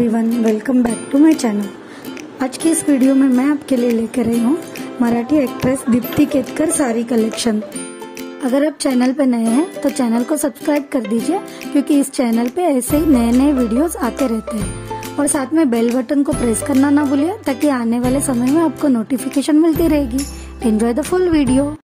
Everyone, welcome back to my channel. आज के इस वीडियो में मैं आपके लिए लेकर आई हूँ मराठी एक्ट्रेस दीप्ति केतकर साड़ी कलेक्शन। अगर आप चैनल पर नए हैं तो चैनल को सब्सक्राइब कर दीजिए, क्योंकि इस चैनल पे ऐसे ही नए नए वीडियोस आते रहते हैं। और साथ में बेल बटन को प्रेस करना ना भूलिए, ताकि आने वाले समय में आपको नोटिफिकेशन मिलती रहेगी। Enjoy the full video.